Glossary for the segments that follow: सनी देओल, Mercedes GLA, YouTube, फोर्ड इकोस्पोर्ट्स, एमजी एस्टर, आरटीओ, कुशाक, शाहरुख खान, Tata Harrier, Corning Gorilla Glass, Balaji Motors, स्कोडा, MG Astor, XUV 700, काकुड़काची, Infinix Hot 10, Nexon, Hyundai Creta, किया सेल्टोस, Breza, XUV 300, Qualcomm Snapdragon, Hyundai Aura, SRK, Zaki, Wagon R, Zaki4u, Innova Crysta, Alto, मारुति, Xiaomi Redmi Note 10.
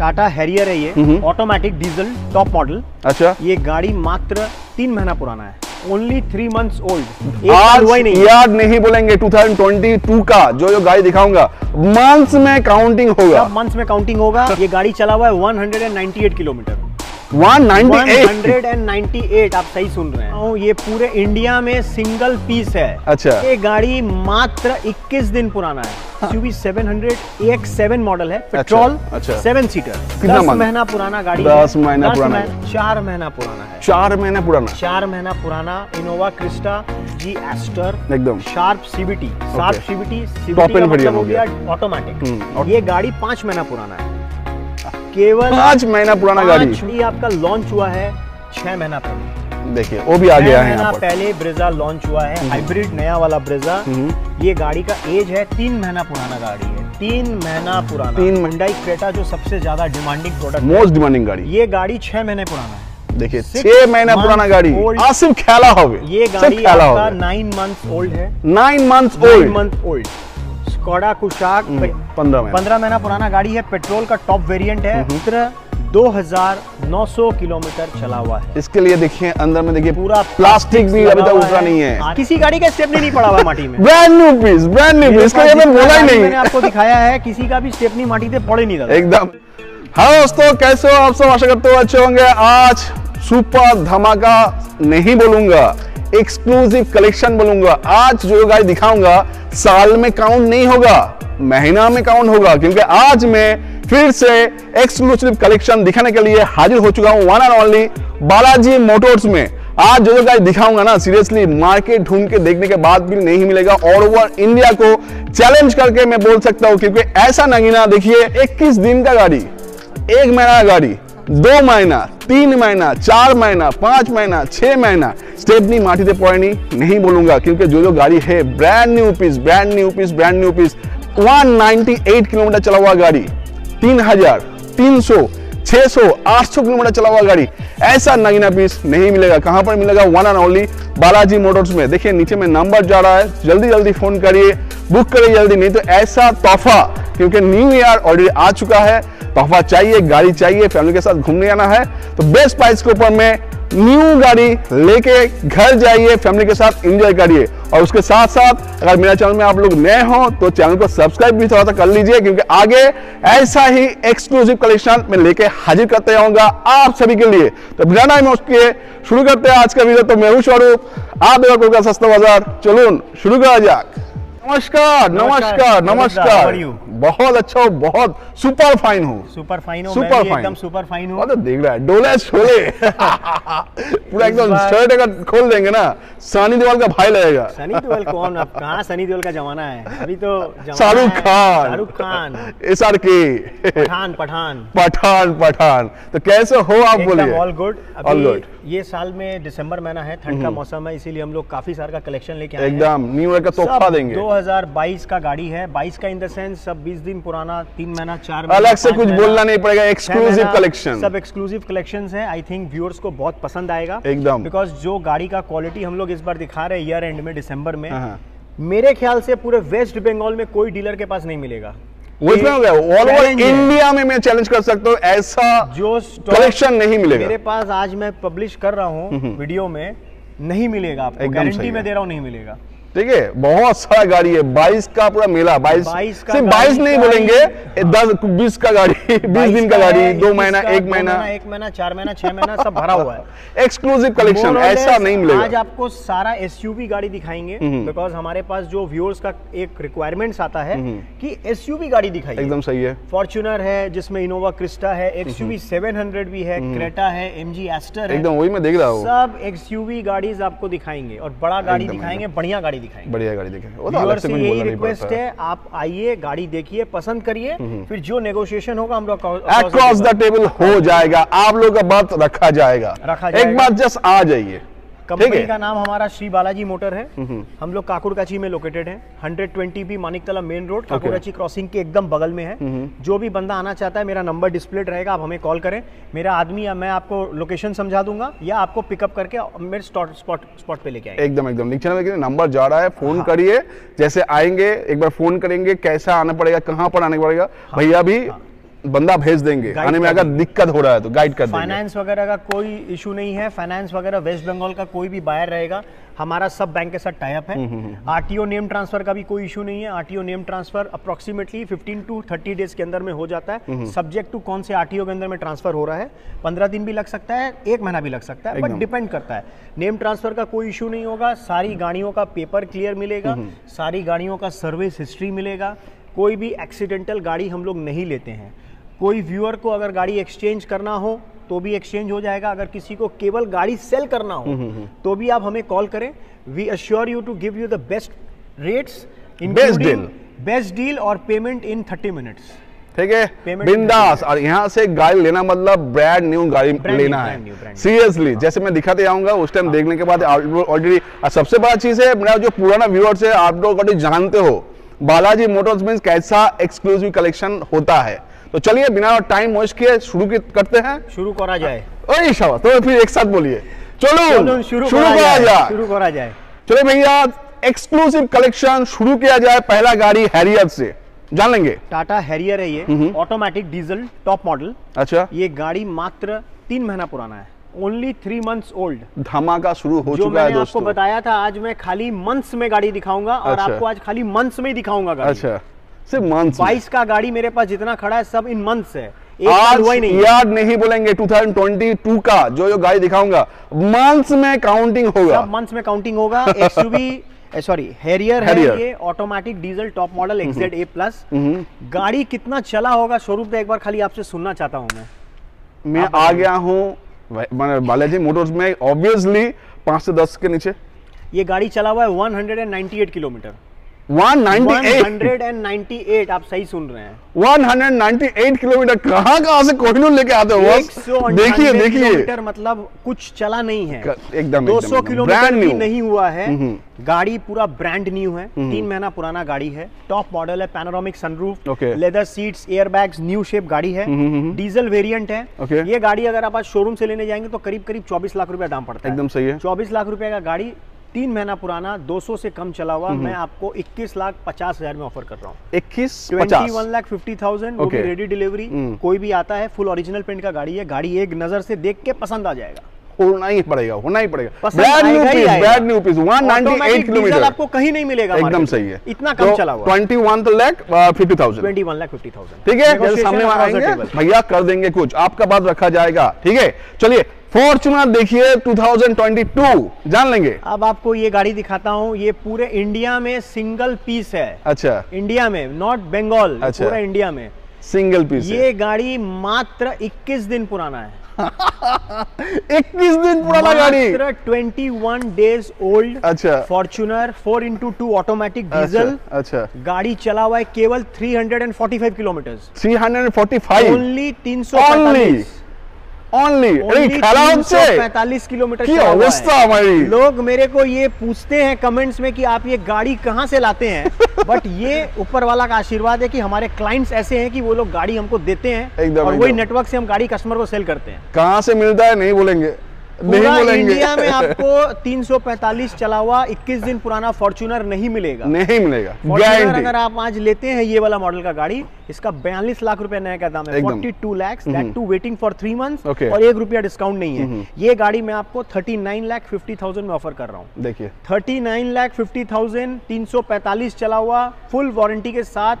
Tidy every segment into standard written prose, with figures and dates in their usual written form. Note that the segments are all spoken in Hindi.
टाटा हैरियर है ये, ऑटोमेटिक डीजल टॉप मॉडल। अच्छा, ये गाड़ी मात्र 3 महीना पुराना है, ओनली 3 months ओल्ड। यार नहीं बोलेंगे 2022 का जो गाड़ी दिखाऊंगा, मंथ्स में काउंटिंग होगा, मंथ्स में काउंटिंग होगा। ये गाड़ी चला हुआ है 198 किलोमीटर, 198। आप सही सुन रहे हैं, ये पूरे इंडिया में सिंगल पीस है। अच्छा, ये गाड़ी मात्र 21 दिन पुराना है। XUV 700 AX7 मॉडल है, पेट्रोल। अच्छा, 7 सीटर, 10 महीना पुराना गाड़ी, 10 महीना पुराना, 4 महीना पुराना है, 4 महीना पुराना, 4 महीना पुराना इनोवा क्रिस्टा जी एस्टर, एकदम sharp CVT, sharp CVT automatic. ये गाड़ी 5 महीना पुराना है, केवल 5 महीना पुराना गाड़ी। आपका लॉन्च हुआ है 6 महीना पहले, देखिए वो भी आ गया है। यहाँ पहले ब्रेजा लॉन्च हुआ है, हाइब्रिड नया वाला ब्रेजा। ये गाड़ी का एज है 3 महीना पुराना गाड़ी है, 3 महीना पुराना। Hyundai क्रेटा जो सबसे ज्यादा डिमांडिंग प्रोडक्ट, मोस्ट डिमांडिंग गाड़ी, ये गाड़ी 6 महीने पुराना है। देखिए 6 महीना पुराना गाड़ी, आसिफ खेला हो। ये गाड़ी 9 months ओल्ड है, 9 months ओल्ड। स्कोडा कुशाक 15 महीना पुराना गाड़ी है, पेट्रोल का टॉप वेरिएंट है, इतना 2900 किलोमीटर चला हुआ है। इसके लिए देखिए अंदर में, देखिए पूरा प्लास्टिक भी अभी तक उतरा नहीं है, किसी गाड़ी का स्टेप नहीं पड़ा हुआ माटी में। Brand new piece, brand new piece, बोला ही नहीं। मैंने आपको दिखाया है, किसी का भी स्टेप नहीं माटी पे पड़े नहीं था एकदम। हेलो दोस्तों, कैसे हो आप सब? आशा करते हो अच्छे होंगे। आज सुपर धमाका नहीं बोलूंगा, एक्सक्लूसिव कलेक्शन बोलूंगा। आज जो गाड़ी दिखाऊंगा साल में काउंट नहीं होगा, महीना में काउंट होगा, क्योंकि आज मैं फिर से एक्सक्लूसिव कलेक्शन दिखाने के लिए हाजिर हो चुका हूं one and only Balaji Motors में। आज जो गाड़ी दिखाऊंगा ना, सीरियसली मार्केट ढूंढ के देखने के बाद भी नहीं मिलेगा, ऑल ओवर इंडिया को चैलेंज करके मैं बोल सकता हूं, क्योंकि ऐसा नगीना देखिए। 21 दिन का गाड़ी, 1 महीना गाड़ी, 2 महीना, 3 महीना, 4 महीना, 5 महीना, 6 महीना, स्टेपनी माटी से पड़नी नहीं बोलूंगा, क्योंकि जो गाड़ी है brand new piece, brand new piece, brand new piece. 198 kilometre चला हुआ गाड़ी, 3300, 600, 800 किलोमीटर चला हुआ गाड़ी, ऐसा नगीना पीस नहीं मिलेगा। कहां पर मिलेगा? One and only Balaji Motors में। देखिए नीचे में नंबर जा रहा है, जल्दी जल्दी फोन करिए, बुक करिए जल्दी, नहीं तो ऐसा तोहफा, क्योंकि न्यू ईयर ऑलरेडी आ चुका है, तोहफा चाहिए, गाड़ी चाहिए, फैमिली के साथ घूमने जाना है, तो बेस्ट प्राइस के ऊपर में न्यू गाड़ी लेके घर जाइए, फैमिली के साथ एंजॉय करिए। और उसके साथ साथ अगर मेरा चैनल में आप लोग नए हो तो चैनल को सब्सक्राइब भी थोड़ा सा कर लीजिए, क्योंकि आगे ऐसा ही एक्सक्लूसिव कलेक्शन में लेके हाजिर करते रहूंगा आप सभी के लिए। तो बिना टाइम वेस्ट किए शुरू करते हैं आज का वीडियो। तो मैं हूं स्वरूप, आप देखो कोलकाता सस्ता बाजार, चलो शुरू करा जाए। नमस्कार, नमस्कार, नमस्कार। बहुत अच्छा हो, बहुत सुपर फाइन हो, सुपर फाइन हो, सुपर फाइन, एकदम सुपर फाइन हो। देख रहा है डोले छोले पूरा एकदम शर्ट अगर खोल देंगे ना, सनी देओल का भाई लगेगा। सनी देओल कौन? अब कहाँ सनी देओल का जमाना है, अभी तो शाहरुख खान, शाहरुख खान, SRK, पठान, पठान, पठान, पठान। तो कैसे हो आप? बोलिए। All good, all good. ये साल में दिसंबर महीना है, ठंड का मौसम है, इसीलिए हम लोग काफी सारा का कलेक्शन लेके आए हैं, एकदम न्यू ईयर का तोहफा देंगे। 2022 का गाड़ी है, 22 का इन द सेंस सब 20 दिन पुराना, 3 महीना, 4 महीना, अलग से कुछ बोलना नहीं पड़ेगा, एक्सक्लूसिव कलेक्शन, सब एक्सक्लूसिव कलेक्शंस हैं। आई थिंक व्यूअर्स को बहुत पसंद आएगा एकदम, बिकॉज जो गाड़ी का क्वालिटी हम लोग इस बार दिखा रहे हैं ईयर एंड में, दिसंबर में, मेरे ख्याल से पूरे वेस्ट बंगाल में कोई डीलर के पास नहीं मिलेगा। हो गया ऑल ओवर इंडिया में मैं चैलेंज कर सकता हूँ, ऐसा जो कलेक्शन नहीं मिलेगा मेरे पास। आज मैं पब्लिश कर रहा हूँ वीडियो में, नहीं मिलेगा आपको, गारंटी में दे रहा हूँ नहीं मिलेगा। ठीक है, बहुत सारा गाड़ी है, 22 का पूरा मेला, 22 सिर्फ 22 नहीं बोलेंगे, 10-20 का गाड़ी, 20 दिन का गाड़ी, 2 महीना, 1 महीना, 4 महीना, 6 महीना, सब भरा हुआ है, एक्सक्लूसिव कलेक्शन, ऐसा नहीं मिलेगा। आज आपको सारा एसयूवी गाड़ी दिखाएंगे, बिकॉज हमारे पास जो व्यूअर्स का एक रिक्वायरमेंट आता है कि एसयूवी गाड़ी दिखाई, एकदम सही है। फॉर्च्यूनर है जिसमें इनोवा क्रिस्टा है, XUV 700 भी है, क्रेटा है, MG एस्टर, एकदम वही मैं देख रहा हूँ, सब XUV गाड़ी आपको दिखाएंगे, और बड़ा गाड़ी दिखाएंगे, बढ़िया गाड़ी दिखाएंगे, बढ़िया गाड़ी दिखाएंगे। यही रिक्वेस्ट है, आप आइए, गाड़ी देखिए, पसंद करिए, फिर जो नेगोशिएशन होगा हम लोग अक्रॉस द टेबल हो जाएगा, आप लोग का बात रखा जाएगा, एक बार जस्ट आ जाइए। कंपनी का नाम हमारा श्री बालाजी मोटर है, हम लोग काकुड़काची में लोकेटेड है, 120B Maniktala main road, काकुड़काची crossing के एकदम बगल में है। जो भी बंदा आना चाहता है, मेरा नंबर डिस्प्लेड रहेगा, आप हमें कॉल करें, मेरा आदमी या मैं आपको लोकेशन समझा दूंगा, या आपको पिकअप करके मेरे स्पॉट पे लेके आएंगे। एकदम एकदम नीचे में नंबर जा रहा है, फोन करिए, जैसे आएंगे एक बार फोन करेंगे, कैसा आना पड़ेगा, कहाँ पर आने पड़ेगा, भैया भी बंदा भेज देंगे आने में, अगर दिक्कत हो रहा है तो गाइड कर देंगे। फाइनेंस वगैरह का कोई इशू नहीं है, फाइनेंस वगैरह वेस्ट बंगाल का कोई भी बायर रहेगा हमारा सब बैंक के साथ टाई अप है। आरटीओ नेम ट्रांसफर का भी कोई इशू नहीं है, आरटीओ name transfer approximately 15 to 30 days के अंदर में हो जाता है, सब्जेक्ट टू कौन से आरटीओ के अंदर में ट्रांसफर हो रहा है। 15 दिन भी लग सकता है, 1 महीना भी लग सकता है, बट डिपेंड करता है। नेम ट्रांसफर का कोई इशू नहीं होगा, सारी गाड़ियों का पेपर क्लियर मिलेगा, सारी गाड़ियों का सर्विस हिस्ट्री मिलेगा, कोई भी एक्सीडेंटल गाड़ी हम लोग नहीं लेते हैं। कोई व्यूअर को अगर गाड़ी एक्सचेंज करना हो तो भी एक्सचेंज हो जाएगा, अगर किसी को केवल गाड़ी सेल करना हो तो भी आप हमें कॉल करें। We assure you to give you the best rates, including best deal और पेमेंट इन 30 मिनट्स। ठीक है, बिंदास। और यहाँ से गाड़ी लेना मतलब ब्रांड न्यू गाड़ी लेना है सीरियसली। जैसे मैं दिखाते जाऊंगा उस टाइम देखने के बाद ऑलरेडी सबसे बड़ा चीज है, मेरा जो पुराना व्यूअर्स है आप लोग ऑलरेडी जानते हो बालाजी मोटर्स में कैसा एक्सक्लूसिव कलेक्शन होता है। तो चलिए बिना टाइम वेस्ट किए शुरू करते हैं। शुरू करा जाए, ओए शाबाश, तो फिर एक साथ बोलिए, चलो शुरू करा जाए, शुरू करा जाए। चलो भैया एक्सक्लूसिव कलेक्शन शुरू किया जाए। पहला गाड़ी हैरियर से जान लेंगे, टाटा हैरियर है ये, ऑटोमेटिक डीजल टॉप मॉडल। अच्छा, ये गाड़ी मात्र 3 महीना पुराना है, ओनली 3 months ओल्ड। धमाका शुरू हो चुका है दोस्तों। आपको बताया था आज मैं खाली मंथ्स में गाड़ी दिखाऊंगा और आपको आज खाली मंथ्स में ही दिखाऊंगा गाड़ी। अच्छा, सिर्फ मंथ्स। 22 का गाड़ी मेरे पास जितना खड़ा है सब इन मंथ्स है, आज नहीं याद नहीं बोलेंगे। 2022 का जो गाड़ी दिखाऊंगा मंथ्स में काउंटिंग होगा, मंथ्स में काउंटिंग होगा। एक्सयूवी सॉरी हैरियर है ये, automatic diesel top model XZA+। गाड़ी कितना चला होगा स्वरूप एक बार खाली आपसे सुनना चाहता हूँ मैं आ गया हूँ बालाजी मोटर्स में, ऑब्वियसली 5 से 10 के नीचे ये गाड़ी चला हुआ है 198 किलोमीटर। 198, आप सही सुन रहे हैं, 198 किलोमीटर। कहाँ से कोहिनूर लेके आते हो, देखिए देखिए, मतलब कुछ चला नहीं है एकदम। 200 किलोमीटर भी नहीं हुआ है, गाड़ी पूरा ब्रांड न्यू है, 3 महीना पुराना गाड़ी है, टॉप मॉडल है, panoramic sunroof, leather seats, airbags, new shape गाड़ी है, डीजल वेरिएंट है। ये गाड़ी अगर आप शोरूम से लेने जाएंगे तो करीब करीब 24 लाख रुपया दाम पड़ता है, एकदम सही है। 24 लाख रुपए का गाड़ी, 3 महीना पुराना, 200 से कम चला हुआ, मैं आपको 21,50,000 में ऑफर कर रहा हूँ। 21,50,000 रेडी डिलीवरी, कोई भी आता है, फुल ओरिजिनल पेंट का गाड़ी है, गाड़ी एक नजर से देख के पसंद आ जाएगा। होना ही पड़ेगा, होना ही पड़ेगा। ब्रांड न्यू पीस, 198 किलोमीटर, आपको कहीं नहीं मिलेगा, एकदम सही है। इतना कम चला हुआ, 21,50,000। ठीक है, सामने भैया कर देंगे कुछ, आपका बात रखा जाएगा। ठीक है, चलिए फॉर्च्यूनर देखिए 2022 जान लेंगे। अब आपको ये गाड़ी दिखाता हूँ, ये पूरे इंडिया में सिंगल पीस है। अच्छा, इंडिया में, नॉट बंगाल, पूरा इंडिया में सिंगल पीस। ये गाड़ी मात्र 21 दिन पुराना है। 21 दिन पुराना गाड़ी, 21 डेज ओल्ड। अच्छा, फॉर्च्यूनर 4x2 ऑटोमेटिक डीजल। अच्छा, गाड़ी चला हुआ है केवल 345 किलोमीटर, 345 ओनली, 345 किलोमीटर की अवस्था हमारी। लोग मेरे को ये पूछते हैं कमेंट्स में कि आप ये गाड़ी कहाँ से लाते हैं, बट ये ऊपर वाला का आशीर्वाद है कि हमारे क्लाइंट्स ऐसे हैं कि वो लोग गाड़ी हमको देते हैं और वही नेटवर्क से हम गाड़ी कस्टमर को सेल करते हैं। कहाँ से मिलता है नहीं बोलेंगे, पूरा इंडिया में आपको 345 चला हुआ 21 दिन पुराना फॉर्च्यूनर नहीं मिलेगा, नहीं मिलेगा। फॉर्च्यूनर अगर आप आज लेते हैं ये वाला मॉडल का गाड़ी, इसका 42 लाख रुपए नया का दाम है, 42 lakh, that too waiting for 3 months और 1 रुपया डिस्काउंट नहीं है। ये गाड़ी मैं आपको 39,50,000 में ऑफर कर रहा हूँ। देखिए 39,50,000, 345 चला हुआ, फुल वारंटी के साथ,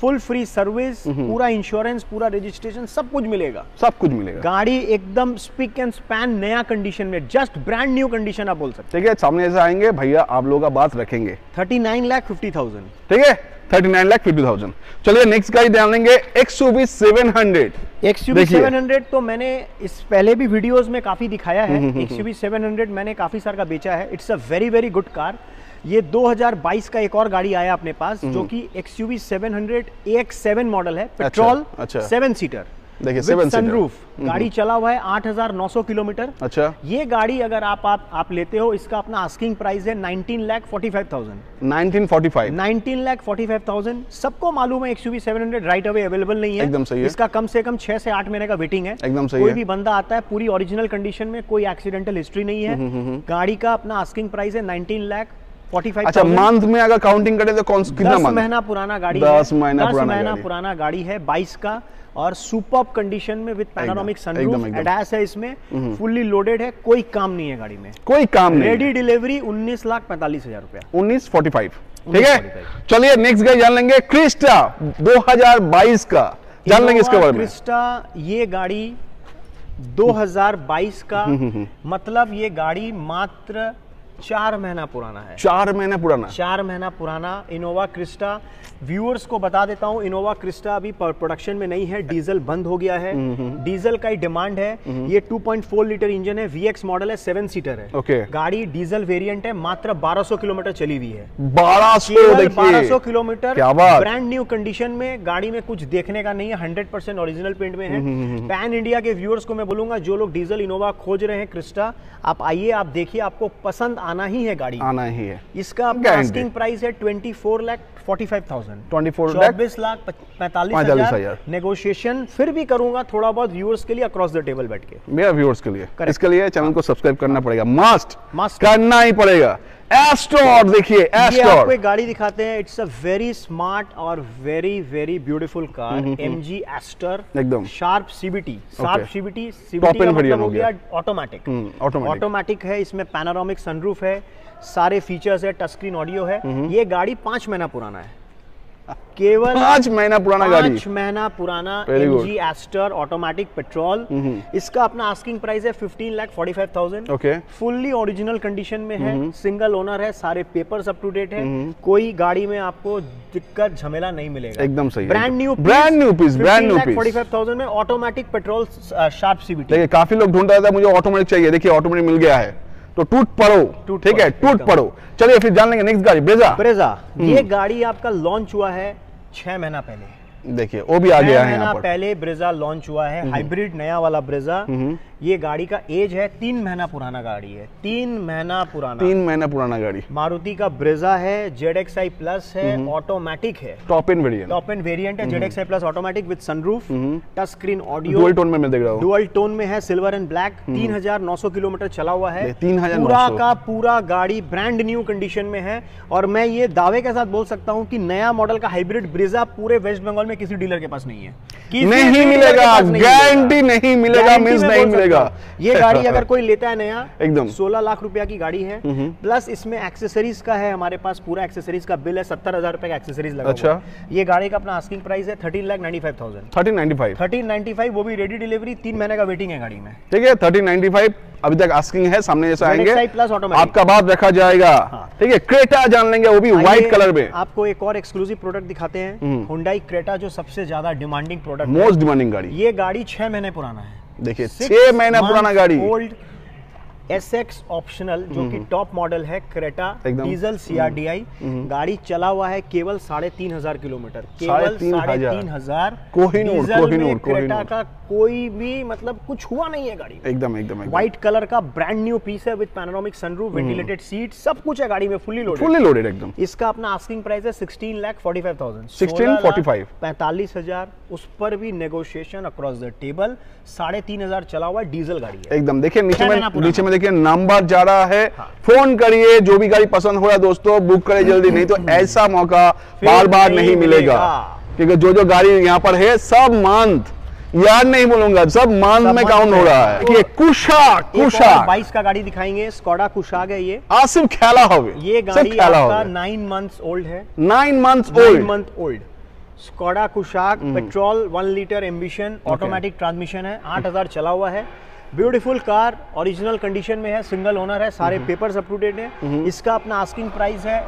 फुल फ्री सर्विस, पूरा इंश्योरेंस, पूरा रजिस्ट्रेशन, सब कुछ मिलेगा, सब कुछ मिलेगा। गाड़ी एकदम स्पिक एंड स्पैन नया कंडीशन में, जस्ट ब्रांड न्यू कंडीशन आप बोल सकते हैं। ठीक है, सामने से आएंगे भैया, आप लोगों का बात रखेंगे। 39,50,000, ठीक है, 39,50,000। चलिए नेक्स्ट गाड़ी ध्यान लेंगे, XUV 700। XUV 700 तो मैंने इस पहले भी वीडियोस में काफी दिखाया है, XUV 700 मैंने काफी सार का बेचा है। It's a very very good car. ये 2022 का एक और गाड़ी आया अपने पास जो कि XUV 700 AX7 मॉडल है, पेट्रोल। अच्छा, 7 सीटर, देखिए 7 सनरूफ, गाड़ी चला हुआ है 8,900 किलोमीटर। अच्छा, ये गाड़ी अगर आप लेते हो, इसका अपना आस्किंग प्राइस है 19,45,000। सबको मालूम है XUV 700 राइट अवे अवेलेबल नहीं है, एकदम सही है। इसका कम से कम 6 से 8 महीने का वेटिंग है, एकदम सही। कोई भी बंदा आता है, पूरी ओरिजिनल कंडीशन में, कोई एक्सीडेंटल हिस्ट्री नहीं है। गाड़ी का अपना आस्किंग प्राइस है 19,45,000, 45,000। अच्छा, मंथ में अगर काउंटिंग करें तो कौन कितना मंथ? 10 महीना पुराना गाड़ी है, 10 महीना पुराना गाड़ी है 22 का, और सुपर्ब कंडीशन में विद पैनोरामिक सनरूफ एडास है इसमें, फुल्ली लोडेड है, कोई काम नहीं है गाड़ी में, कोई काम नहीं। रेडी डिलीवरी 19,45,000 रुपया, 19,45,000, ठीक है। चलिए नेक्स्ट गाड़ी जान लेंगे, क्रिस्टा 2022 का जान लेंगे इसके बारे में। क्रिस्टा ये गाड़ी 2022 का, मतलब ये गाड़ी मात्र 4 महीना पुराना है, 4 महीना पुराना, 4 महीना पुराना इनोवा क्रिस्टा। व्यूअर्स को बता देता हूँ, इनोवा क्रिस्टा अभी प्रोडक्शन में नहीं है, डीजल बंद हो गया है, डीजल का ही डिमांड है। ये 2.4 लीटर इंजन है, वीएक्स मॉडल है, 7 सीटर है, गाड़ी डीजल वेरिएंट है, मात्र 1200 किलोमीटर चली हुई है, 1200 किलोमीटर, ब्रांड न्यू कंडीशन में। गाड़ी में कुछ देखने का नहीं है, 100% ओरिजिनल पेंट में है। पैन इंडिया के व्यूअर्स को मैं बोलूंगा, जो लोग डीजल इनोवा खोज रहे हैं क्रिस्टा, आप आइए, आप देखिए, आपको पसंद आना ही है गाड़ी, आना ही है। इसका आस्किंग प्राइस है 24,45,000, 24,45,000, नेगोशिएशन फिर भी करूंगा थोड़ा बहुत व्यूअर्स के लिए, अक्रॉस द टेबल बैठ के मेरा व्यूअर्स के लिए। इसके लिए चैनल को सब्सक्राइब करना पड़ेगा, मस्ट करना ही पड़ेगा। एस्टोर देखिए, एस्टोर आपको एक गाड़ी दिखाते हैं, इट्स अ वेरी स्मार्ट और very very beautiful car, एमजी एस्टर, एकदम sharp CVT, sharp CVT, CVT का मतलब हो गया ऑटोमेटिक, ऑटोमेटिक है, इसमें पैनोरामिक सनरूफ है, सारे फीचर्स है, टच स्क्रीन ऑडियो है। ये गाड़ी 5 महीना पुराना है, केवल 5 महीना पुराना गाड़ी, 5 महीना पुराना एमजी एस्टर ऑटोमेटिक पेट्रोल। इसका अपना आस्किंग प्राइस है 15,45,000, फुल्ली ओरिजिनल कंडीशन में है, सिंगल ओनर है, सारे पेपर्स अप टू डेट है, कोई गाड़ी में आपको दिक्कत झमेला नहीं मिलेगा, एकदम सही, brand new, brand new piece, brand new piece 45,000 में, ऑटोमेटिक पेट्रोल, शार्प सीबीटी। देखिए काफी लोग ढूंढ रहा था मुझे ऑटोमेटिक चाहिए, देखिए ऑटोमेटिक मिल गया है, तो टूट पड़ो, ठीक है, टूट पड़ो। चलिए फिर जान लेंगे नेक्स्ट गाड़ी, ब्रेजा। ब्रेजा ये गाड़ी आपका लॉन्च हुआ है 6 महीना पहले, देखिए वो भी आ गया है, 6 महीना पहले ब्रेजा लॉन्च हुआ है, हाइब्रिड नया वाला ब्रेजा। ये गाड़ी का एज है 3 महीना पुराना गाड़ी है, 3 महीना पुराना, 3 महीना पुराना गाड़ी। मारुति का ब्रेजा है, ZXi प्लस है, ऑटोमेटिक है, टॉप एंड वेरिएंट है, ZXi plus automatic with sunroof, touch screen audio, dual tone में मैं देख रहा हूं, डुअल टोन में है, सिल्वर एंड ब्लैक, 3,900 किलोमीटर चला हुआ है, 3,900 पूरा का पूरा गाड़ी ब्रांड न्यू कंडीशन में है। और मैं ये दावे के साथ बोल सकता हूँ की नया मॉडल का हाइब्रिड ब्रेजा पूरे वेस्ट बंगाल में किसी डीलर के पास नहीं है, नहीं मिलेगा, गारंटी नहीं मिलेगा, मींस नहीं मिलेगा। ये गाड़ी अगर कोई लेता है नया, एकदम 16 लाख रुपया की गाड़ी है, प्लस इसमें एक्सेसरीज का है, हमारे पास पूरा एक्सेसरीज का बिल है, 70,000 रुपए का एक्सेसरीज लगा। अच्छा, ये गाड़ी का अपना आस्किंग प्राइस है 13,95,000, 13,95,000, वो भी रेडी डिलीवरी, 3 महीने का वेटिंग है गाड़ी में, ठीक है, 13,95,000 अभी तक आस्किंग है, सामने जैसा आएंगे आपका बात रखा जाएगा, ठीक है। क्रेटा जान लेंगे, वो भी व्हाइट कलर में। आपको एक और एक्सक्लूसिव प्रोडक्ट दिखाते हैं, Hyundai क्रेटा, जो सबसे ज्यादा डिमांडिंग प्रोडक्ट, मोस्ट डिमांडिंग गाड़ी। ये गाड़ी 6 महीने पुराना है, देखिए 6 महीना पुराना गाड़ी, ओल्ड SX ऑप्शनल, जो कि टॉप मॉडल है, क्रेटा डीजल CRDI, गाड़ी चला हुआ है केवल 3,500 किलोमीटर, केवल 3,500, कोहिनूर, क्रेटा का कोई भी मतलब कुछ हुआ नहीं है गाड़ी, एकदम एकदम व्हाइट कलर का ब्रांड न्यू पीस है, with panoramic sunroof, ventilated seat, सब कुछ है गाड़ी में, फुल्ली लोडेड एकदम। इसका अपना आस्किंग प्राइस है 16,45,000, 16,45,000, उस पर भी नेगोशिएशन अक्रॉस द टेबल, 3,500 चला हुआ डीजल गाड़ी है एकदम। देखिए नीचे में देखिए नंबर जा रहा है, फोन करिए, जो भी गाड़ी पसंद हो रहा है दोस्तों, बुक करें जल्दी, नहीं तो ऐसा मौका बार-बार नहीं मिलेगा, क्योंकि जो गाड़ी यहाँ पर है सब मंथ, यार नहीं बोलूंगा, सब मान में काउंट हो रहा है। ये कुशाक 22 का गाड़ी दिखाएंगे, स्कोडा कुशाक है ये, आसिफ खेला हो, ये गाड़ी 9 मंथ ओल्ड है, 9 month old स्कोडा कुशाक, petrol 1 litre Ambition, automatic transmission है, 8,000 चला हुआ है, ब्यूटीफुल कार, ओरिजिनल कंडीशन में है, सिंगल ओनर है, सारे पेपर्स अप टू डेट है। इसका अपना आस्किंग प्राइस है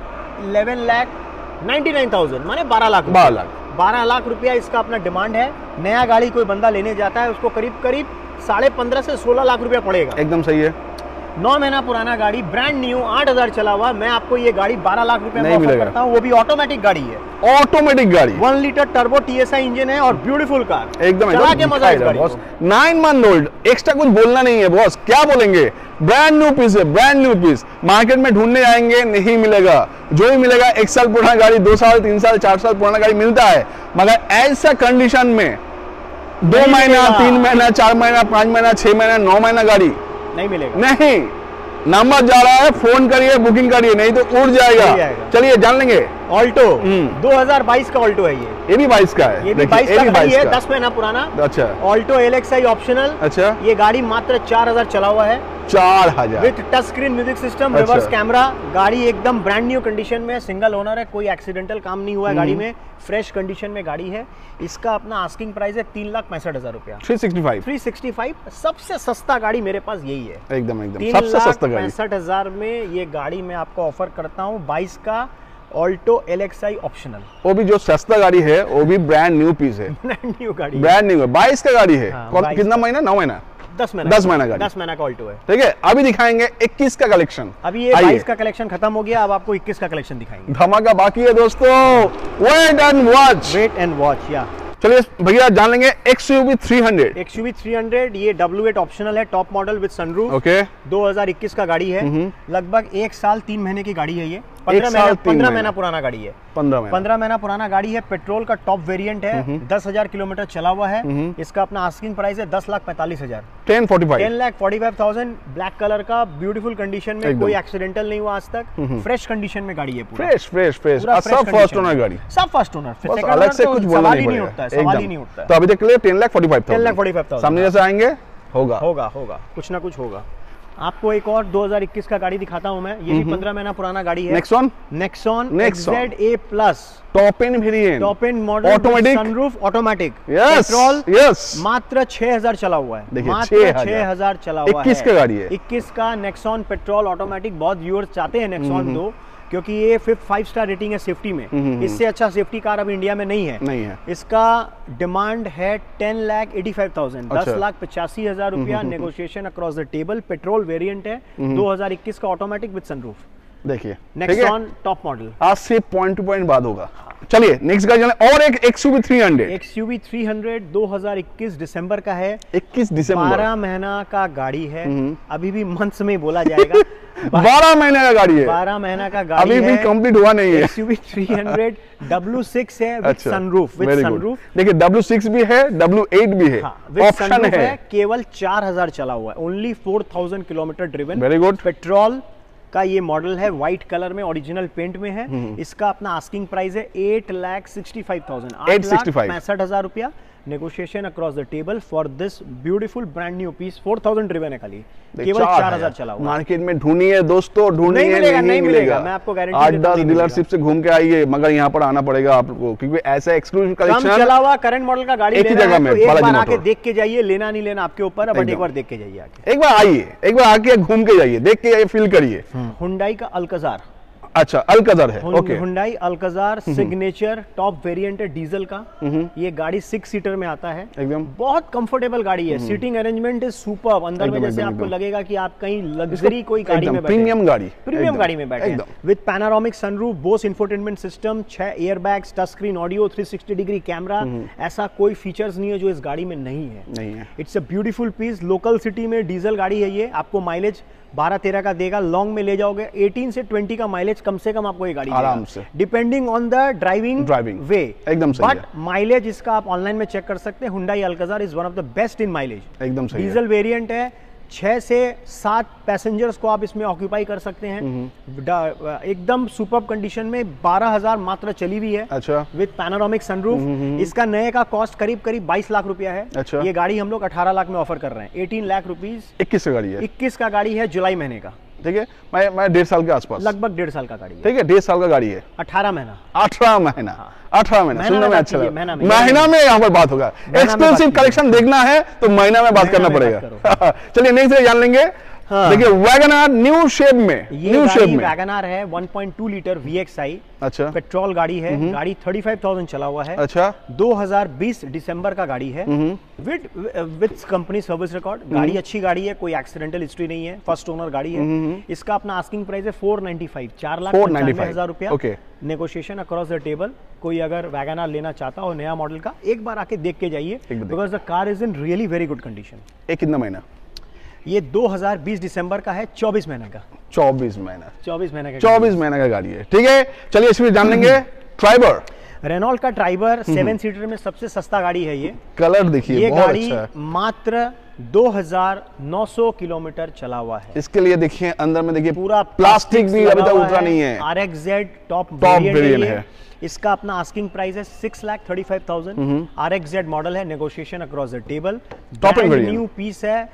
11,99,000, माने 12 लाख रुपया इसका अपना डिमांड है। नया गाड़ी कोई बंदा लेने जाता है, उसको करीब 15.5 से 16 लाख रुपया पड़ेगा, एकदम सही है। 9 महीना पुराना गाड़ी, ब्रांड न्यू, 8,000 चला हुआ, मैं आपको ये गाड़ी 12 लाख रुपए में ऑफर करता हूँ, वो भी ऑटोमेटिक गाड़ी है, ऑटोमेटिक गाड़ी, 1 लीटर टर्बो TSI इंजन है, और ब्यूटीफुल कार एकदम, चला के मजा आएगा बॉस। 9 मंथ ओल्ड, एक्स्ट्रा कुछ बोलना नहीं है बॉस, क्या बोलेंगे, ब्रांड न्यू पीस है, ब्रांड न्यू पीस, मार्केट में ढूंढने जाएंगे नहीं मिलेगा, जो भी मिलेगा 1 साल पुराना गाड़ी, 2 साल, 3 साल, 4 साल पुराना गाड़ी मिलता है, मगर ऐसा कंडीशन में 2 महीना, 3 महीना, 4 महीना, 5 महीना, 6 महीना, 9 महीना गाड़ी नहीं मिलेगा, नहीं नंबर जा रहा है, फोन करिए, बुकिंग करिए, नहीं तो उड़ जाएगा। चलिए जान लेंगे ऑल्टो 2022 का ऑल्टो है ये भी 22 का है, ये भी 22 का, 10 महीना पुराना। अच्छा, ऑल्टो LXi ऑप्शनल। अच्छा, ये गाड़ी मात्र 4000 चला हुआ है, 4000 with touch screen music system, reverse camera. गाड़ी एकदम ब्रांड न्यू कंडीशन में है, सिंगल ओनर है, कोई एक्सीडेंटल काम नहीं हुआ है गाड़ी में, फ्रेश कंडीशन में गाड़ी है। इसका अपना आस्किंग प्राइस है 3,65,000 रुपया, 365। सबसे सस्ता गाड़ी मेरे पास यही है, एकदम एकदम सबसे सस्ता गाड़ी 65,000 में ये गाड़ी मैं आपको ऑफर करता हूँ। 22 का ऑल्टो LXi ऑप्शनल, वो भी जो सस्ता गाड़ी है, वो भी ब्रांड न्यू पीस है, ब्रांड न्यू गाड़ी, ब्रांड न्यू है, 22 का गाड़ी है। हाँ, कितना महीना, 9 महीना, 10 महीना का ऑल्टो है। ठीक है, अभी दिखाएंगे 21 का कलेक्शन। अभी ये 22 का कलेक्शन खत्म हो गया, अब आपको 21 का कलेक्शन दिखाएंगे, धमाका बाकी है दोस्तों, wait and watch, wait and watch. या चलिए भैया जान लेंगे XUV 300। XUV 300 ये W8 ऑप्शनल है, top model with sunroof. Okay, 2021 का गाड़ी है, लगभग 1 साल 3 महीने की गाड़ी है ये, 15 महीना पुराना गाड़ी है, 15 महीना पुराना गाड़ी है। पेट्रोल का टॉप वेरिएंट है, 10,000 किलोमीटर चला हुआ है। इसका अपना आस्किंग प्राइस है 10,45,000, 10,45,000। ब्लैक कलर का, ब्यूटीफुल कंडीशन में, कोई एक्सीडेंटल नहीं हुआ आज तक, फ्रेश कंडीशन में गाड़ी है, फ्रेश फ्रेश फ्रेश, सब फर्स्ट ओनर गाड़ी, सब फर्स्ट ओनर, अलग से कुछ बोलना नहीं होता है, सवाल ही नहीं उठता। तो अभी देख ले 10,45,000, सामने जैसे आएंगे होगा होगा होगा, कुछ ना कुछ होगा। आपको एक और 2021 का गाड़ी दिखाता हूं मैं, ये भी 15 महीना पुराना गाड़ी है, Nexon, XZA+, top end variant, top end model, automatic sunroof, automatic, petrol, मात्र 6000 चला हुआ है, मात्र 6000 चला हुआ है। 21 का गाड़ी है, 21 का नेक्सॉन पेट्रोल ऑटोमेटिक। बहुत व्यूअर्स चाहते हैं नेक्सॉन दो, क्योंकि ये 5 स्टार रेटिंग है सेफ्टी में, इससे अच्छा सेफ्टी कार अब इंडिया में नहीं है, नहीं है। इसका डिमांड है 10,85,000, 10,85,000 रुपया, negotiation across the table. Petrol variant है, 2021 का ऑटोमेटिक विद सनरूफ। देखिए नेक्सॉन टॉप मॉडल, आज से पॉइंट टू पॉइंट बाद होगा। चलिए नेक्स्ट गाड़ी और एक XUV 300 2021 दिसंबर का है, 21 दिसंबर, 12 महीना का गाड़ी है, अभी भी मंथ्स में बोला जाएगा, 12 महीने का गाड़ी है, 12 महीना का गाड़ी अभी भी कंप्लीट हुआ नहीं है। XUV 300 W6 है, सनरूफ, विद सनरूफ। देखिए W6 भी है, W8 भी है, ऑप्शन है। केवल 4000 चला हुआ है, only 4000 kilometre driven, very good. Petrol का ये मॉडल है, व्हाइट कलर में, ओरिजिनल पेंट में है। इसका अपना आस्किंग प्राइस है 8,65,000 रुपया, negotiation across the table for this beautiful brand new piece. 4000 driven है खाली, केवल 4000 चला हुआ। मार्केट में ढूंढिए दोस्तों, ढूंढिए नहीं मिलेगा। मैं आपको गारंटी, 8-10 डीलरशिप से घूम के आइए, मगर यहाँ पर आना पड़ेगा आपको, क्योंकि ऐसा एक्सक्लूसिव कलेक्शन चला हुआ करंट मॉडल का गाड़ी आके देख के जाइए, लेना नहीं लेना आपके ऊपर, बट एक बार देख के जाइए, एक बार आइए, एक बार आके घूम के जाइए, देख के जाइए, फील करिए। Hyundai का अल्काजार, अच्छा अल्काजार है, okay, Hyundai Alcazar Signature top variant है, डीजल का। ये गाड़ी 6 सीटर में आता है, एकदम बहुत कंफर्टेबल गाड़ी है, सीटिंग अरेंजमेंट इज सुपर्ब, अंदर में जैसे आपको लगेगा कि आप कहीं लग्जरी कोई गाड़ी में, प्रीमियम गाड़ी में बैठे हैं। With panoramic sunroof, Bose infotainment system, 6 airbags, touch screen audio, 360 degree camera, ऐसा कोई फीचर्स नहीं है जो इस गाड़ी में नहीं है। It's a beautiful piece. Local city में डीजल गाड़ी है ये, आपको माइलेज 12-13 का देगा, लॉन्ग में ले जाओगे 18 से 20 का माइलेज कम से कम आपको ये गाड़ी आराम से, depending on the driving way, एकदम सही। बट माइलेज इसका आप ऑनलाइन में चेक कर सकते हैं, Hyundai Alcazar is one of the best in mileage, एकदम सही। डीजल वेरिएंट है, 6 से 7 पैसेंजर्स को आप इसमें ऑक्यूपाई कर सकते हैं, एकदम सुपर्ब कंडीशन में। 12,000 मात्र चली हुई है, अच्छा, विद पैनोरामिक सनरूफ। इसका नए का कॉस्ट करीब करीब 22 लाख रुपया है। अच्छा, ये गाड़ी हम लोग 18 लाख में ऑफर कर रहे हैं, 18 लाख रुपीज। 21 का गाड़ी है, जुलाई महीने का, ठीक है, मैं 1.5 साल के आसपास, लगभग 1.5 साल का गाड़ी है, ठीक है, 1.5 साल का गाड़ी है, 18 महीना, सुनने में अच्छा लगा, महीना में यहाँ पर बात होगा। एक्सपेंसिव कलेक्शन देखना है तो महीना में बात करना पड़ेगा। चलिए नेक्स्ट जान लेंगे, देखिए वैगन आर न्यू शेप में, वैगन आर है, 1.2 लीटर VXi, अच्छा, पेट्रोल गाड़ी है, गाड़ी 35,000 चला हुआ है, अच्छा, 2020 दिसंबर का गाड़ी है, विद कंपनी सर्विस रिकॉर्ड। गाड़ी अच्छी गाड़ी है, कोई एक्सीडेंटल हिस्ट्री नहीं है, फर्स्ट ओनर गाड़ी है। इसका अपना आस्किंग प्राइस है 4,95,000, 4,95,000 रुपया, नेगोशिएशन अक्रॉस द टेबल। कोई अगर वैगन आर लेना चाहता हो नया मॉडल का, एक बार आके देख के जाइए, because the car is in really very good condition. एक कितना महीना, ये 2020 दिसंबर का है, 24 महीने का, 24 महीने का गाड़ी है, ठीक है। चलिए इसमें जान लेंगे ट्राइबर, रेनॉल्ट का ट्राइबर 7 सीटर में सबसे सस्ता गाड़ी है ये, कलर देखिए, ये गाड़ी मात्र 2900 किलोमीटर चला हुआ है। इसके लिए देखिए अंदर में देखिए पूरा प्लास्टिक भी अभी तक उतरा नहीं है। RXZ टॉप वेरिएंट है। इसका अपना आस्किंग प्राइस है 6,35,000। RXZ मॉडल है, negotiation across the table, topping new piece है।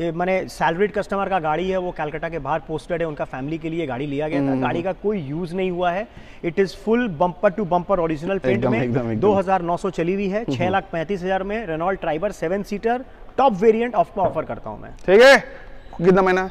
मैंने सैलरीड कस्टमर का गाड़ी है, वो कलकत्ता के बाहर पोस्टेड है, उनका फैमिली के लिए गाड़ी लिया गया था। गाड़ी का कोई यूज नहीं हुआ है। It is full bumper to bumper original paint में 2900 चली हुई है। 6,35,000 में Renault Triber 7 seater top variant offer करता हूं मैं। ठीक है, कितना महीना?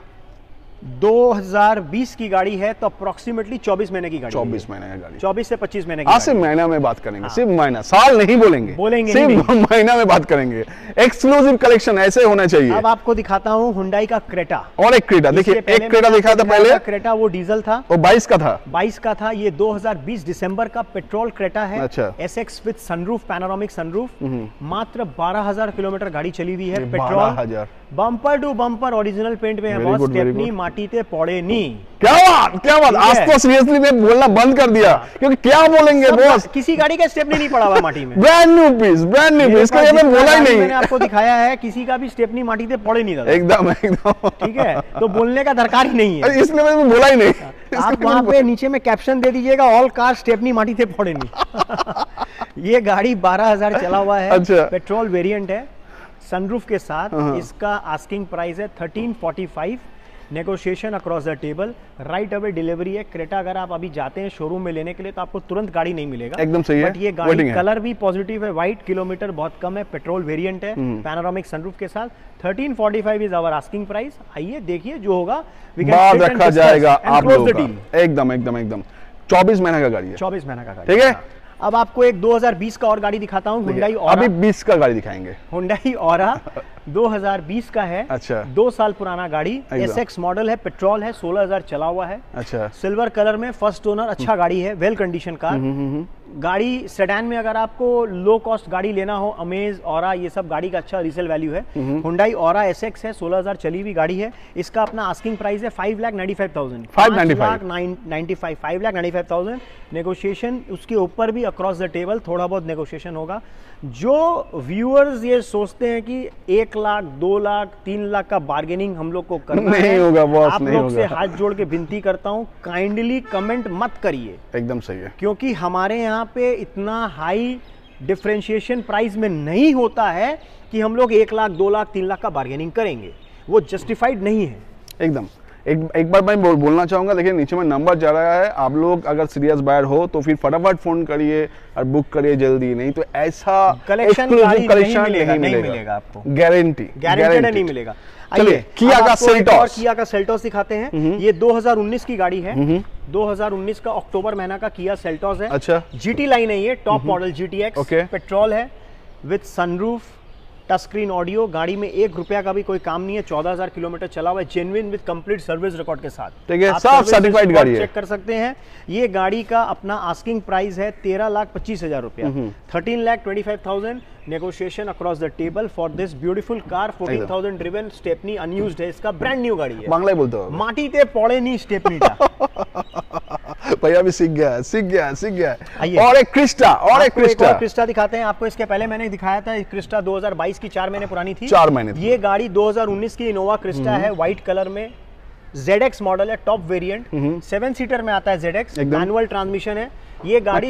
2020 की गाड़ी है तो अप्रोक्सीमेटली 24 महीने की गाड़ी। 24 महीने की गाड़ी, 24 से 25 महीने की। सिर्फ महीना में बात करेंगे। हाँ। सिर्फ महीना, साल नहीं बोलेंगे सिर्फ महीना में बात करेंगे। एक्सक्लूसिव कलेक्शन ऐसे होना चाहिए। अब आपको दिखाता हूं हुंडई का क्रेटा और एक क्रेटा। देखिए एक क्रेटा दिखा था पहले, क्रेटा वो डीजल था और 22 का था। ये 2020 दिसंबर का पेट्रोल क्रेटा है। अच्छा, SX with sunroof, panoramic sunroof. मात्र 12,000 किलोमीटर गाड़ी चली हुई है petrol, bumper to bumper original paint में है। बहुत स्टेपनी माटी ते पौड़े नी। क्या बात आज तो सीरियसली मैं बोलना बंद कर दिया क्योंकि क्या बोलेंगे बॉस, किसी गाड़ी का स्टेपनी नहीं पड़ा हुआ माटी में। ब्रांड न्यू पीस इसका ये मैं बोला ही नहीं। मैंने आपको दिखाया है, किसी का भी स्टेपनी माटी ते पौड़े नहीं था। एकदम ठीक है, तो बोलने का दरकार ही नहीं है, इसलिए मैंने बोला ही नहीं। आप वहाँ पे नीचे में कैप्शन दे दीजिएगा, ऑल कार स्टेपनी माटी थे पौड़े नहीं। ये गाड़ी 12,000 चला हुआ है, पेट्रोल वेरियंट है, सनरूफ के साथ। इसका आस्किंग प्राइस है 13,45,000, negotiation across the table, right away delivery है। क्रेटा अगर आप अभी जाते हैं शोरूम में लेने के लिए तो आपको तुरंत गाड़ी नहीं मिलेगा। एकदम सही है। बट ये गाड़ी कलर भी पॉजिटिव है, व्हाइट, किलोमीटर बहुत कम है, पेट्रोल वेरिएंट है, पैनोरामिक सनरूफ के साथ। 13,45,000 इज आवर आस्किंग प्राइस। आइए देखिए जो होगा बात रखा जाएगा आप लोगों का। एकदम 24 महीने का गाड़ी है, 24 महीने का गाड़ी। ठीक है, अब आपको एक 2020 का और गाड़ी दिखाता हूँ, Hyundai Aura। अभी 20 का गाड़ी दिखाएंगे। Hyundai Aura 2020 का है। अच्छा, 2 साल पुराना गाड़ी, SX मॉडल है, पेट्रोल है, 16,000 चला हुआ है। अच्छा, सिल्वर कलर में, फर्स्ट ओनर। अच्छा गाड़ी है, वेल कंडीशन कार। गाड़ी सेडान में अगर आपको लो कॉस्ट गाड़ी लेना हो, अमेज, Aura, ये सब गाड़ी का अच्छा रीसेल वैल्यू है। Hyundai Aura SX है, 16,000 चली हुई गाड़ी है। इसका अपना आस्किंग प्राइस है 5,95,000। 5,95,000। नेगोशिएशन उसके ऊपर भी अक्रॉस द टेबल थोड़ा बहुत नेगोशिएशन होगा। जो व्यूअर्स ये सोचते हैं कि 1 लाख, 2 लाख, 3 लाख का बार्गेनिंग हम लोग को करना नहीं होगा बॉस, आप लोग से हाथ जोड़ के विनती करता हूँ, काइंडली कमेंट मत करिए। एकदम सही है, क्योंकि हमारे यहाँ पे इतना हाई डिफरेंशिएशन प्राइस में नहीं होता है कि हम लोग 1 लाख, 2 लाख, 3 लाख का बार्गेनिंग करेंगे, वो जस्टिफाइड नहीं है। एकदम एक बार मैं बोलना चाहूँगा, देखिए नीचे में नंबर जा रहा है। आप लोग अगर सीरियस बायर हो तो फिर फटाफट फ़ोन करिए और बुक करिए जल्दी, नहीं तो ऐसा कलेक्शन नहीं मिलेगा आपको, गारंटी नहीं मिलेगा। चलिए किया का सेल्टोस दिखाते हैं। ये 2019 की गाड़ी है, 2019 का अक्टूबर महीना का किया सेल्टोस है। अच्छा, GT लाइन है, ये टॉप मॉडल GTX पेट्रोल है, with sunroof, touch screen audio. गाड़ी में 1 रुपया का भी कोई काम नहीं है, 14,000 किलोमीटर चला हुआ है, genuine with complete service record के साथ। ठीक है, साफ सर्टिफाइड गाड़ी है, चेक कर सकते हैं। ये गाड़ी का अपना आस्किंग प्राइस है 13,25,000 रुपया, 13,25,000। Negotiation across the table for this beautiful car. 14,000 driven, stepney unused है, इसका ब्रांड न्यू गाड़ी है। बांग्ला बोलते हो, माटी ते पौड़े नहीं स्टेपनी भैया भी सीख गया। और एक क्रिस्टा दिखाते हैं आपको। इसके पहले मैंने दिखाया था क्रिस्टा 2022 की 4 महीने पुरानी थी। 4 महीने। ये गाड़ी 2019 की इनोवा क्रिस्टा है, व्हाइट कलर में, ZX मॉडल है, टॉप वेरिएंट, 7 सीटर में आता है ZX, मैनुअल ट्रांसमिशन है। ये गाड़ी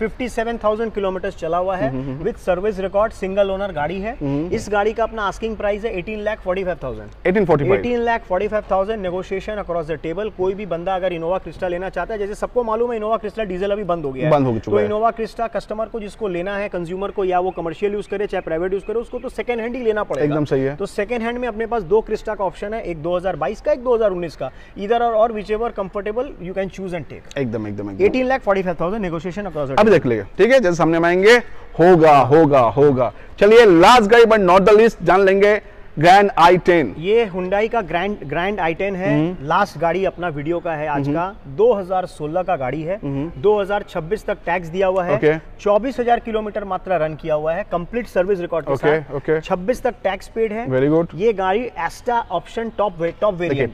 57,000 किलोमीटर चला हुआ है, with service record, single owner गाड़ी है। इस गाड़ी का अपना आस्किंग प्राइस है 18,45,000। Negotiation across the table. कोई भी बंदा अगर इनोवा क्रिस्टा लेना चाहता है, जैसे सबको मालूम है इनोवा क्रिस्टा डीजल अभी बंद हो गया है, तो इनोवा क्रिस्टा कस्टमर को, जिसको लेना है, कंज्यूमर को, या वो कमर्शियल यूज करे चाहे प्राइवेट यूज करे, उसको तो सेकंड हैंड ही लेना पड़ेगा। एकदम सही है। तो सेकंड हैंड में अपने पास 2 क्रिस्टा का ऑप्शन है, एक 2022 का, एक 2019 का। इधर और whichever comfortable you can choose and take. एकदम 18,45,000 नेगोशिएशन अक्रॉस। अभी देख लेंगे, ठीक है, जैसे सामने में आएंगे होगा। चलिए लास्ट गाड़ी बट नॉट द लीस्ट जान लेंगे ग्रैंड i10, ये Hyundai का ग्रैंड i10 है। लास्ट गाड़ी अपना वीडियो का है आज का, 2016 का गाड़ी है, 2026 तक टैक्स दिया हुआ है, 24,000 किलोमीटर मात्र रन किया हुआ है कंप्लीट सर्विस रिकॉर्ड के साथ, 26 तक टैक्स पेड है। Very good. ये गाड़ी एस्टा option top variant,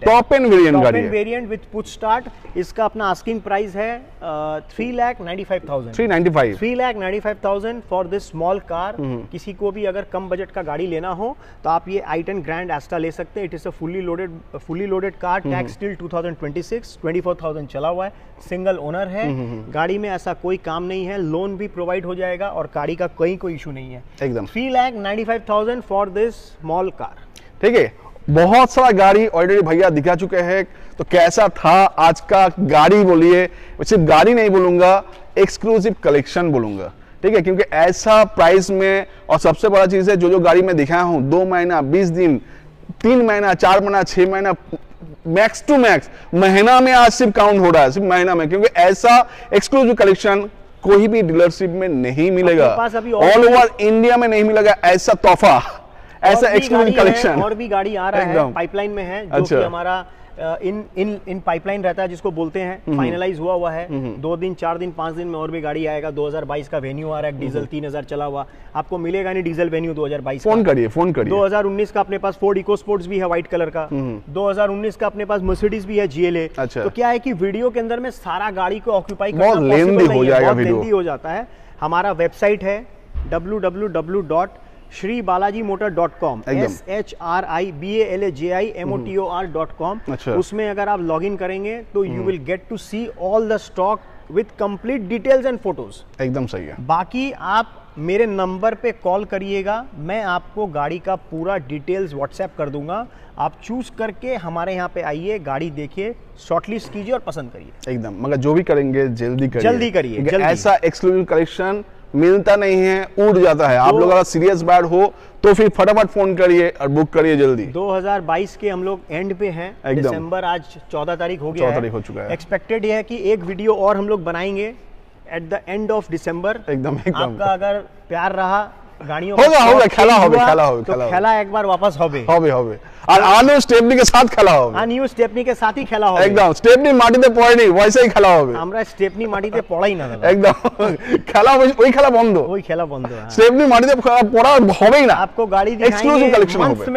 top end variant with push start. इसका अपना आस्किंग प्राइस है 3,95,000 फॉर दिस स्मॉल कार। किसी को भी अगर कम बजट का गाड़ी लेना हो तो आप ये i10 ग्रैंड एस्टा ले सकते हैं। It is a fully loaded car, tax till 2026, 24,000 चला हुआ है, सिंगल ओनर है। गाड़ी में ऐसा कोई काम नहीं है, लोन भी प्रोवाइड हो जाएगा और गाड़ी का कोई इशू नहीं है एकदम। 3,95,000 फॉर दिस स्मॉल कार। ठीक है, बहुत सारा गाड़ी ऑलरेडी भैया दिखा चुके हैं, तो कैसा था आज का गाड़ी बोलिए, सिर्फ गाड़ी नहीं बोलूंगा, एक्सक्लूसिव कलेक्शन बोलूंगा। ठीक है, क्योंकि ऐसा प्राइस में, और सबसे बड़ा चीज है जो गाड़ी में दिखाया हूं 2 महीना 20 दिन 3 महीना 4 महीना 6 महीना मैक्स टू मैक्स महीना में आज सिर्फ काउंट हो रहा है, सिर्फ महीना में, क्योंकि ऐसा एक्सक्लूसिव कलेक्शन कोई भी डीलरशिप में नहीं मिलेगा, ऑल ओवर इंडिया में नहीं मिलेगा ऐसा तोहफा, ऐसा एक्सक्लूसिव कलेक्शन। और भी गाड़ी आ रहा है, पाइपलाइन में है, जो कि हमारा इन पाइपलाइन रहता है जिसको बोलते हैं, फाइनलाइज हुआ है 2 दिन 4 दिन 5 दिन में और भी गाड़ी आएगा। 2022 का वेन्यू आ रहा है, डीजल 3000 चला हुआ, आपको मिलेगा नहीं डीजल वेन्यू 2022। फोन करिए। 2019 का अपने पास फोर्ड इकोस्पोर्ट्स भी है व्हाइट कलर का, 2019 का अपने पास मर्सिडीज भी है GLA। तो क्या है कि वीडियो के अंदर में सारा गाड़ी को ऑक्यूपाई करना हो जाता है। हमारा वेबसाइट है www.shribalajimotor.com, shribalajimotor.com। उसमें अगर आप लॉग इन करेंगे तो you will get to see all the stock with complete details and photos. एकदम सही है। बाकी आप मेरे नंबर पे कॉल करिएगा, मैं आपको गाड़ी का पूरा डिटेल्स व्हाट्सएप कर दूंगा, आप चूज करके हमारे यहाँ पे आइए, गाड़ी देखिए, शॉर्टलिस्ट कीजिए और पसंद करिए एकदम। मगर जो भी करेंगे जल्दी करिए। ऐसा एक्सक्लूसिव कलेक्शन मिलता नहीं है, उड़ जाता है। आप लोग अगर सीरियस बात हो तो फिर फटाफट फोन करिए और बुक करिए जल्दी। 2022 के हम लोग एंड पे हैं, दिसंबर आज 14 तारीख हो गया है, 14 तारीख हो चुका है। एक्सपेक्टेड ये है कि एक वीडियो और हम लोग बनाएंगे एट द एंड ऑफ दिसंबर एकदम। आपका अगर प्यार रहा गाड़ियों होगा खेला एक बार वापस आपको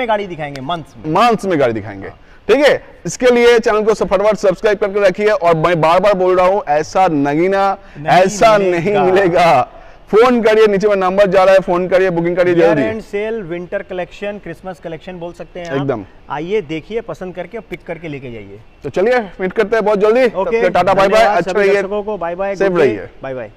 गाड़ी दिखाएंगे, मंथ्स में गाड़ी दिखाएंगे। ठीक है, इसके लिए चैनल को फटाफट सब्सक्राइब करके रखिए। और मैं बार बार बोल रहा हूँ, ऐसा नगीना ऐसा नहीं मिलेगा। फोन करिए, नीचे में नंबर जा रहा है, फोन करिए, बुकिंग करिए जल्दी। End sale, winter collection, Christmas collection बोल सकते हैं एकदम। आइए, देखिए, पसंद करके और पिक करके लेके जाइए। तो चलिए, मीट करते हैं बहुत जल्दी। ओके, टाटा, बाय बाय, अच्छा रहिए, बाय बाय, सेफ रहिए, बाय बाय।